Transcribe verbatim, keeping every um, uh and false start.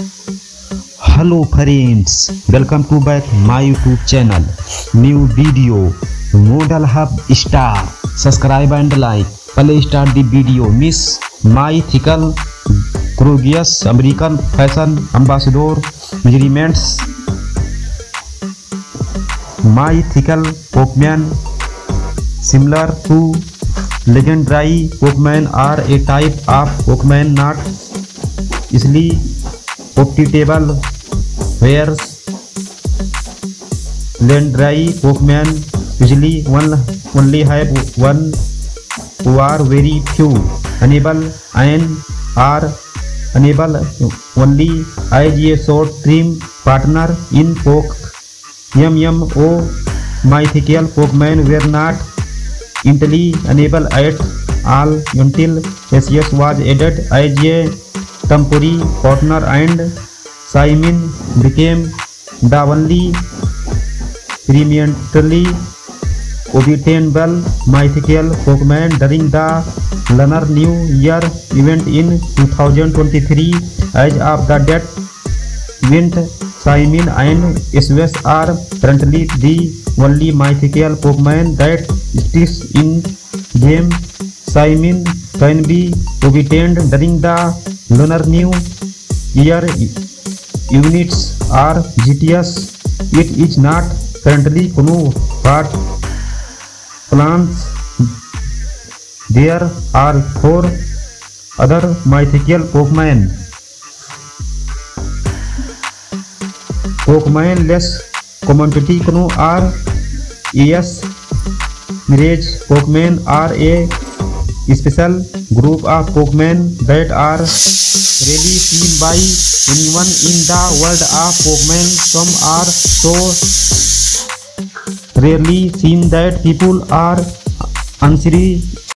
Hello friends, welcome to back my YouTube channel. New video model hub star. Subscribe and like. Play start the video. Miss mythical gorgeous American fashion ambassador measurements. Mythical Pokemon similar to legendary Pokemon are a type of Pokemon not easily obtainable where legendary Pokemon usually one only have one or very few unable and are unable only as a short term partner in PokeMMO mythical Pokemon where not initially unable at all until S S was added as a temporary partner and Shaymin became the only experimentally obtainable mythical Pokemon during the Lunar New Year event in twenty twenty-three. As of the date event, Shaymin and Swess are currently the only mythical Pokemon that exists in game. Shaymin can be obtained during the Lunar New Year units are G T S. It is not currently known what plants there are for other mythical Pokemon. Pokemon less commonly known are E S Mirage Pokemon are a special group of Pokemon that are rarely seen by anyone in the world of Pokemon. Some are so rarely seen that people are unsure